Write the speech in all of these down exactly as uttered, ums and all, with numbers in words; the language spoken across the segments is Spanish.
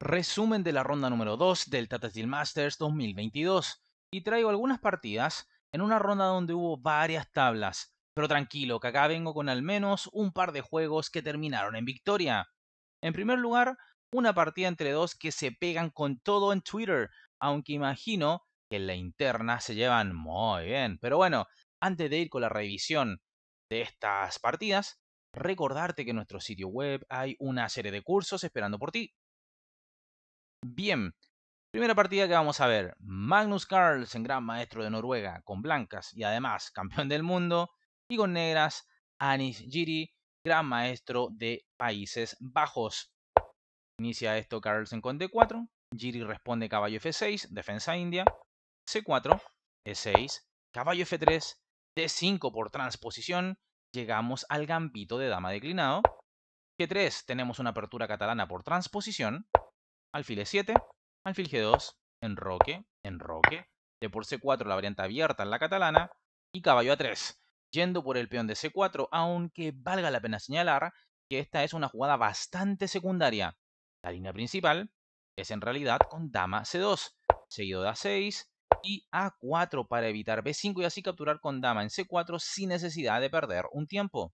Resumen de la ronda número dos del Tata Steel Masters dos mil veintidós, y traigo algunas partidas en una ronda donde hubo varias tablas, pero tranquilo que acá vengo con al menos un par de juegos que terminaron en victoria. En primer lugar, una partida entre dos que se pegan con todo en Twitter, aunque imagino que en la interna se llevan muy bien. Pero bueno, antes de ir con la revisión de estas partidas, recordarte que en nuestro sitio web hay una serie de cursos esperando por ti. Bien, primera partida que vamos a ver, Magnus Carlsen, gran maestro de Noruega, con blancas y además campeón del mundo, y con negras, Anish Giri, gran maestro de Países Bajos. Inicia esto Carlsen con D cuatro, Giri responde caballo F seis, defensa india, C cuatro, E seis, caballo F tres, D cinco por transposición, llegamos al gambito de dama declinado, G tres, tenemos una apertura catalana por transposición, alfil E siete, alfil G dos, enroque, enroque, de por C cuatro la variante abierta en la catalana, y caballo A tres, yendo por el peón de C cuatro, aunque valga la pena señalar que esta es una jugada bastante secundaria. La línea principal es en realidad con dama C dos, seguido de A seis y A cuatro para evitar B cinco y así capturar con dama en C cuatro sin necesidad de perder un tiempo.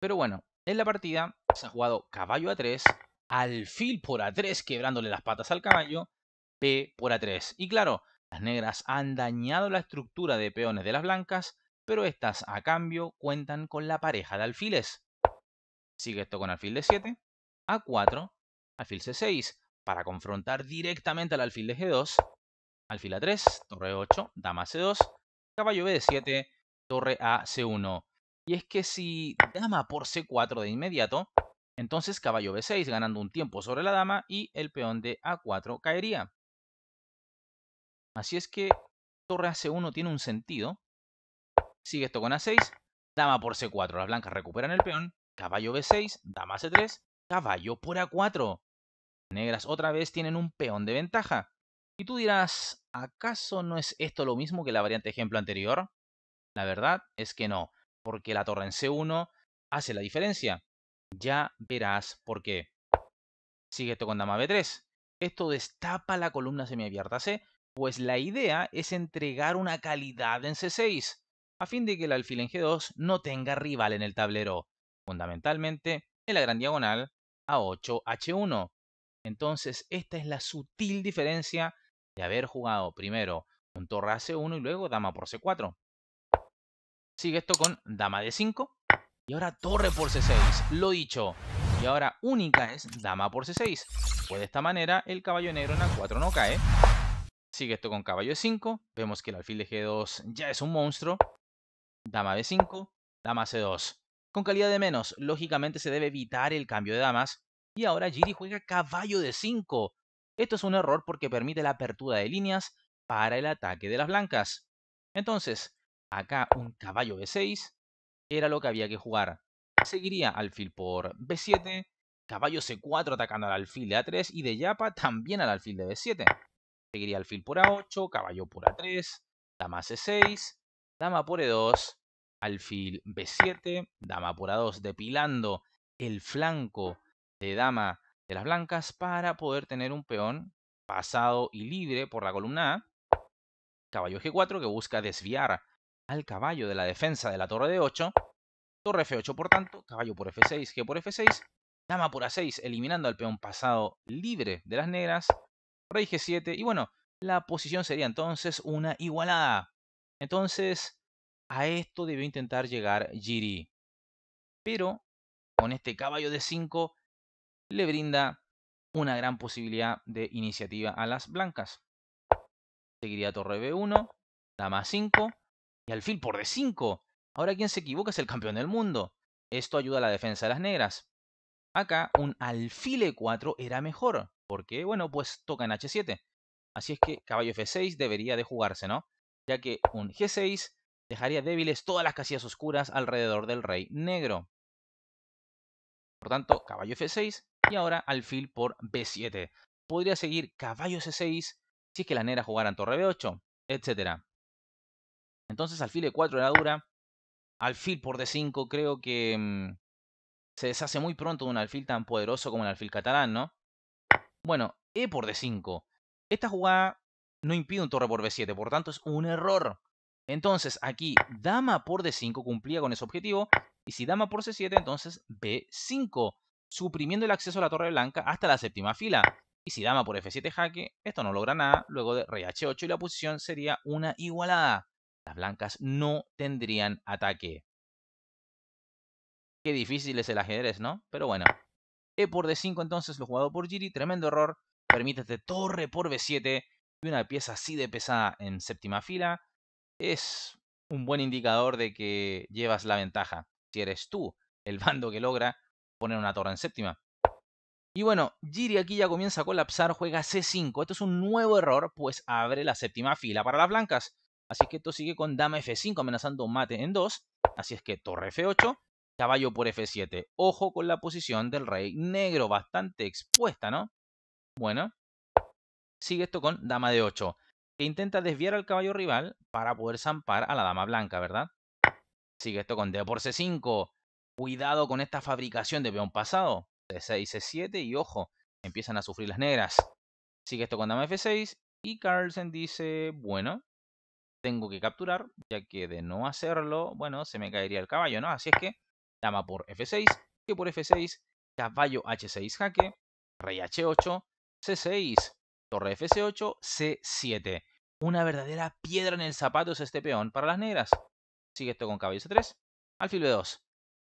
Pero bueno, en la partida se ha jugado caballo A tres, alfil por A tres quebrándole las patas al caballo, B por A tres. Y claro, las negras han dañado la estructura de peones de las blancas, pero estas a cambio cuentan con la pareja de alfiles. Sigue esto con alfil D siete, A cuatro, alfil C seis para confrontar directamente al alfil de G dos, alfil A tres, torre E ocho, dama C dos, caballo B siete, torre A C uno. Y es que si dama por C cuatro de inmediato, entonces caballo B seis ganando un tiempo sobre la dama y el peón de A cuatro caería. Así es que torre a C uno tiene un sentido. Sigue esto con A seis, dama por C cuatro, las blancas recuperan el peón, caballo B seis, dama C tres, caballo por A cuatro. Negras otra vez tienen un peón de ventaja. Y tú dirás, ¿acaso no es esto lo mismo que la variante ejemplo anterior? La verdad es que no, porque la torre en C uno hace la diferencia. Ya verás por qué. Sigue esto con dama B tres. Esto destapa la columna semiabierta C, pues la idea es entregar una calidad en C seis, a fin de que el alfil en G dos no tenga rival en el tablero, fundamentalmente en la gran diagonal A ocho, H uno. Entonces esta es la sutil diferencia de haber jugado primero un torre a C uno y luego dama por C cuatro. Sigue esto con dama D cinco. Y ahora torre por C seis, lo dicho. Y ahora única es dama por C seis. Pues de esta manera el caballo negro en A cuatro no cae. Sigue esto con caballo E cinco. Vemos que el alfil de G dos ya es un monstruo. Dama B cinco, dama C dos. Con calidad de menos, lógicamente se debe evitar el cambio de damas. Y ahora Giri juega caballo D cinco. Esto es un error porque permite la apertura de líneas para el ataque de las blancas. Entonces, acá un caballo B seis. Era lo que había que jugar. Seguiría alfil por B siete, caballo C cuatro atacando al alfil de A tres y de yapa también al alfil de B siete. Seguiría alfil por A ocho, caballo por A tres, dama C seis, dama por E dos, alfil B siete, dama por A dos, depilando el flanco de dama de las blancas para poder tener un peón pasado y libre por la columna A. Caballo G cuatro que busca desviar al caballo de la defensa de la torre D ocho, torre F ocho por tanto, caballo por F seis, G por F seis, dama por A seis, eliminando al peón pasado libre de las negras, rey G siete, y bueno, la posición sería entonces una igualada. Entonces, a esto debió intentar llegar Giri, pero con este caballo D cinco le brinda una gran posibilidad de iniciativa a las blancas. Seguiría torre B uno, dama cinco, y alfil por D cinco. Ahora quien se equivoca es el campeón del mundo. Esto ayuda a la defensa de las negras. Acá un alfil E cuatro era mejor, porque bueno, pues toca en H siete. Así es que caballo F seis debería de jugarse, ¿no? Ya que un G seis dejaría débiles todas las casillas oscuras alrededor del rey negro. Por tanto, caballo F seis y ahora alfil por B siete. Podría seguir caballo C seis si es que las negras jugaran torre B ocho, etcétera. Entonces alfil E cuatro era dura, alfil por D cinco creo que mmm, se deshace muy pronto de un alfil tan poderoso como el alfil catalán, ¿no? Bueno, E por D cinco. Esta jugada no impide un torre por B siete, por tanto es un error. Entonces aquí dama por D cinco cumplía con ese objetivo. Y si dama por C siete, entonces B cinco, suprimiendo el acceso a la torre blanca hasta la séptima fila. Y si dama por F siete jaque, esto no logra nada, luego de rey H ocho y la posición sería una igualada. Las blancas no tendrían ataque. Qué difícil es el ajedrez, ¿no? Pero bueno. E por D cinco entonces, lo jugado por Giri, tremendo error. Permítete torre por B siete y una pieza así de pesada en séptima fila. Es un buen indicador de que llevas la ventaja, si eres tú el bando que logra poner una torre en séptima. Y bueno, Giri aquí ya comienza a colapsar, juega C cinco. Esto es un nuevo error, pues abre la séptima fila para las blancas. Así que esto sigue con dama F cinco amenazando mate en dos. Así es que torre F ocho, caballo por F siete. Ojo con la posición del rey negro, bastante expuesta, ¿no? Bueno, sigue esto con dama D ocho, que intenta desviar al caballo rival para poder zampar a la dama blanca, ¿verdad? Sigue esto con D por C cinco. Cuidado con esta fabricación de peón pasado. C seis, C siete y ojo, empiezan a sufrir las negras. Sigue esto con dama F seis y Carlsen dice, bueno, tengo que capturar, ya que de no hacerlo, bueno, se me caería el caballo, ¿no? Así es que dama por F seis, que por F seis, caballo H seis jaque, rey H ocho, C seis, torre F ocho, C siete. Una verdadera piedra en el zapato es este peón para las negras. Sigue esto con caballo C tres, alfil B dos.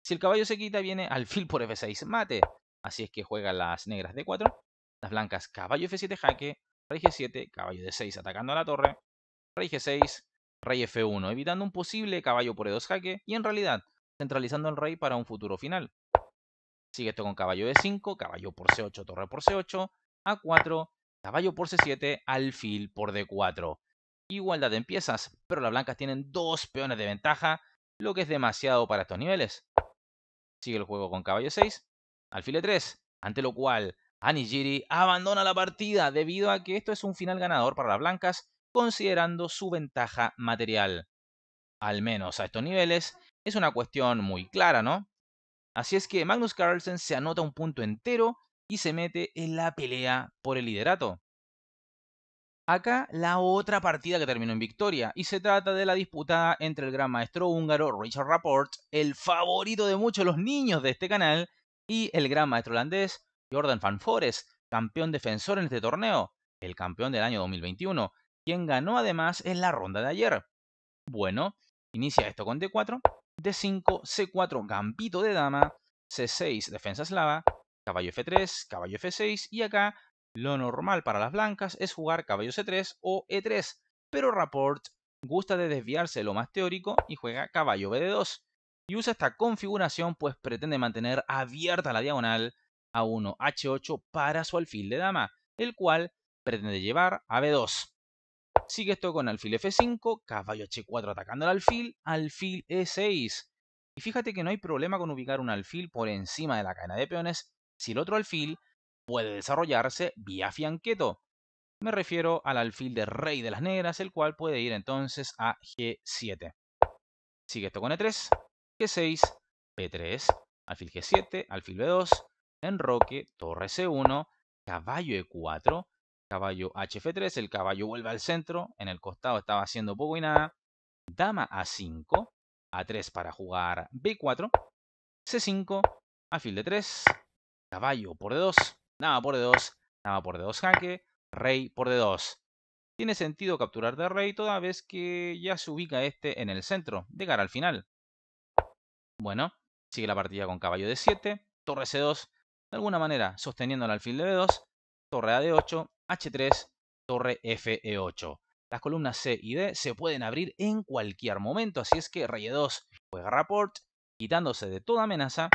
Si el caballo se quita, viene alfil por F seis, mate. Así es que juegan las negras D cuatro, las blancas caballo F siete jaque, rey G siete, caballo D seis atacando a la torre, rey G seis, rey F uno, evitando un posible caballo por E dos jaque y en realidad centralizando al rey para un futuro final. Sigue esto con caballo D cinco, caballo por C ocho, torre por C ocho, A cuatro, caballo por C siete, alfil por D cuatro. Igualdad en piezas, pero las blancas tienen dos peones de ventaja, lo que es demasiado para estos niveles. Sigue el juego con caballo seis. Alfil E tres, ante lo cual Anish Giri abandona la partida debido a que esto es un final ganador para las blancas considerando su ventaja material. Al menos a estos niveles es una cuestión muy clara, ¿no? Así es que Magnus Carlsen se anota un punto entero y se mete en la pelea por el liderato. Acá la otra partida que terminó en victoria y se trata de la disputada entre el gran maestro húngaro Richard Rapport, el favorito de muchos los niños de este canal, y el gran maestro holandés Jorden Van Foreest, campeón defensor en este torneo, el campeón del año dos mil veintiuno, quien ganó además en la ronda de ayer. Bueno, inicia esto con D cuatro, D cinco, C cuatro, gambito de dama, C seis, defensa eslava, caballo F tres, caballo F seis, y acá lo normal para las blancas es jugar caballo C tres o E tres, pero Rapport gusta de desviarse de lo más teórico y juega caballo B D dos. Y usa esta configuración pues pretende mantener abierta la diagonal A uno H ocho para su alfil de dama, el cual pretende llevar a B dos. Sigue esto con alfil F cinco, caballo H cuatro atacando al alfil, alfil E seis. Y fíjate que no hay problema con ubicar un alfil por encima de la cadena de peones si el otro alfil puede desarrollarse vía fianqueto. Me refiero al alfil de rey de las negras, el cual puede ir entonces a G siete. Sigue esto con E tres. G seis, P tres, alfil G siete, alfil B dos, enroque, torre C uno, caballo E cuatro, caballo H F tres, el caballo vuelve al centro, en el costado estaba haciendo poco y nada, dama A cinco, A tres para jugar B cuatro, C cinco, alfil D tres, caballo por D dos, dama por D dos, dama por D dos jaque, rey por D dos. Tiene sentido capturar de rey toda vez que ya se ubica este en el centro, de cara al final. Bueno, sigue la partida con caballo D siete, torre C dos, de alguna manera sosteniendo el alfil de B dos, torre A D ocho, H tres, torre F E ocho. Las columnas C y D se pueden abrir en cualquier momento, así es que rey E dos juega Rapport, quitándose de toda amenaza,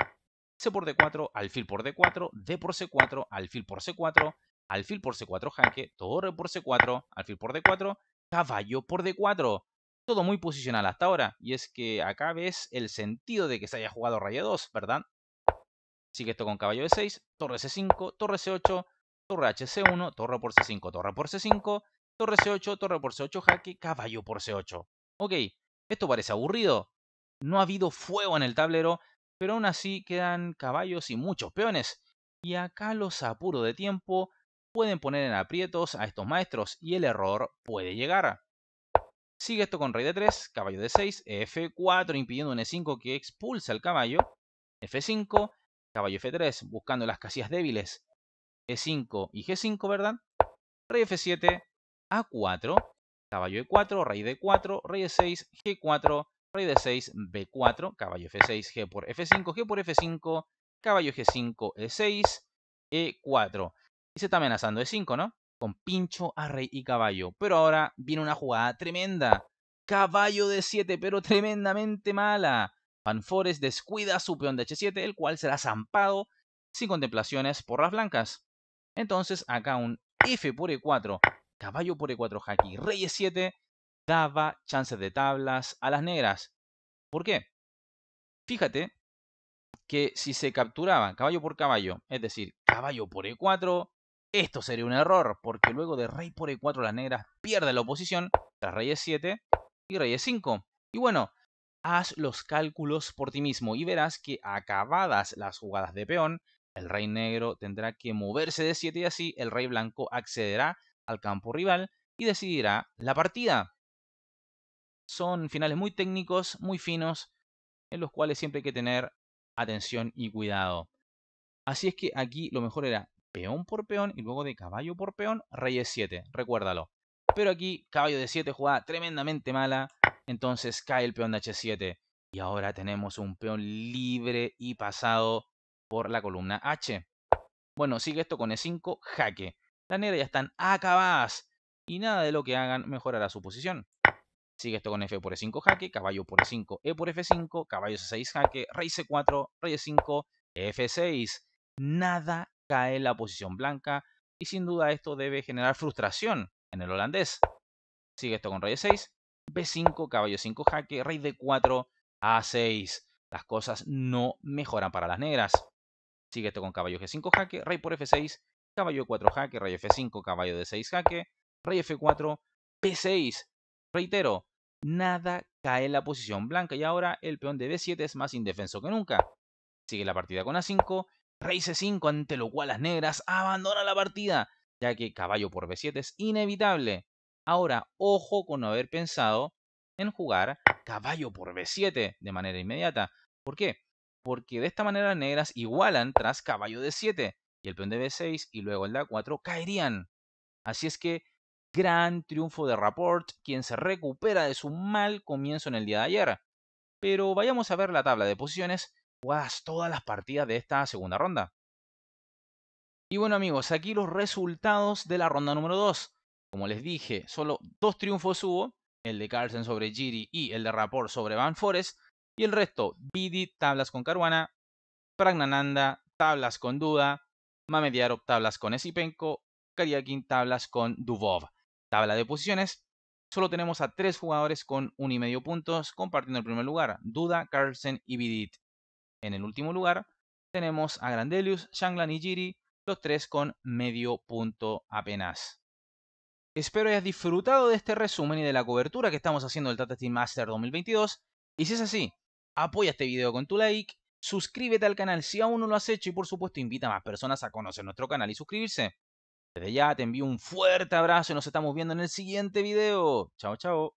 C por D cuatro, alfil por D cuatro, D por C cuatro, alfil por C cuatro, alfil por C cuatro jaque, torre por C cuatro, alfil por D cuatro, caballo por D cuatro. Todo muy posicional hasta ahora, y es que acá ves el sentido de que se haya jugado rey E dos, ¿verdad? Sigue esto con caballo E seis, torre C cinco, torre C ocho, torre H C uno, torre por C cinco, torre por C cinco, torre C ocho, torre por C ocho jaque, caballo por C ocho. Ok, esto parece aburrido, no ha habido fuego en el tablero, pero aún así quedan caballos y muchos peones, y acá los apuro de tiempo pueden poner en aprietos a estos maestros y el error puede llegar. Sigue esto con rey de tres, caballo de seis, efe cuatro impidiendo un e cinco que expulsa al caballo, efe cinco, caballo efe tres buscando las casillas débiles, e cinco y ge cinco, ¿verdad? Rey efe siete, a cuatro, caballo e cuatro, rey de cuatro, rey e seis, ge cuatro, rey de seis, be cuatro, caballo efe seis, g por efe cinco, g por efe cinco, caballo ge cinco, e seis, e cuatro. Y se está amenazando e cinco, ¿no? Con pincho a rey y caballo. Pero ahora viene una jugada tremenda. Caballo de siete, pero tremendamente mala. Van Foreest descuida su peón de hache siete, el cual será zampado sin contemplaciones por las blancas. Entonces acá un F por e cuatro, caballo por e cuatro jaque, rey e siete, daba chances de tablas a las negras. ¿Por qué? Fíjate que si se capturaba caballo por caballo, es decir, caballo por e cuatro, esto sería un error, porque luego de rey por e cuatro las negras pierden la oposición tras rey e siete y rey e cinco. Y bueno, haz los cálculos por ti mismo y verás que acabadas las jugadas de peón, el rey negro tendrá que moverse de siete y así el rey blanco accederá al campo rival y decidirá la partida. Son finales muy técnicos, muy finos, en los cuales siempre hay que tener atención y cuidado. Así es que aquí lo mejor era peón por peón y luego de caballo por peón, rey e siete, recuérdalo. Pero aquí caballo de siete jugada tremendamente mala, entonces cae el peón de hache siete. Y ahora tenemos un peón libre y pasado por la columna H. Bueno, sigue esto con e cinco, jaque. Las negras ya están acabadas y nada de lo que hagan mejorará su posición. Sigue esto con F por e cinco, jaque, caballo por e cinco, E por efe cinco, caballo ce seis, jaque, rey ce cuatro, rey e cinco, efe seis. Nada cae la posición blanca y sin duda esto debe generar frustración en el holandés. Sigue esto con rey e seis, be cinco, caballo cinco jaque, rey de cuatro, a seis. Las cosas no mejoran para las negras. Sigue esto con caballo ge cinco jaque, rey por efe seis, caballo e cuatro jaque, rey efe cinco, caballo de seis jaque, rey efe cuatro, be seis. Reitero, nada cae en la posición blanca y ahora el peón de be siete es más indefenso que nunca. Sigue la partida con a cinco, rey ce cinco, ante lo cual las negras abandonan la partida, ya que caballo por be siete es inevitable. Ahora, ojo con no haber pensado en jugar caballo por be siete de manera inmediata. ¿Por qué? Porque de esta manera las negras igualan tras caballo de siete y el peón de be seis y luego el de a cuatro caerían. Así es que gran triunfo de Rapport, quien se recupera de su mal comienzo en el día de ayer. Pero vayamos a ver la tabla de posiciones jugadas todas las partidas de esta segunda ronda. Y bueno amigos, aquí los resultados de la ronda número dos. Como les dije, solo dos triunfos hubo, el de Carlsen sobre Giri y el de Rapport sobre Van Foreest, y el resto, Bidit tablas con Caruana, Pragnananda tablas con Duda, Mamediarov tablas con Esipenko, Kariakin tablas con Dubov. Tabla de posiciones, solo tenemos a tres jugadores con uno y medio puntos compartiendo el primer lugar, Duda, Carlsen y Bidit. En el último lugar tenemos a Grandelius, Shanglan y Giri, los tres con medio punto apenas. Espero hayas disfrutado de este resumen y de la cobertura que estamos haciendo del Tata Steel Masters dos mil veintidós. Y si es así, apoya este video con tu like, suscríbete al canal si aún no lo has hecho y por supuesto invita a más personas a conocer nuestro canal y suscribirse. Desde ya te envío un fuerte abrazo y nos estamos viendo en el siguiente video. Chao, chao.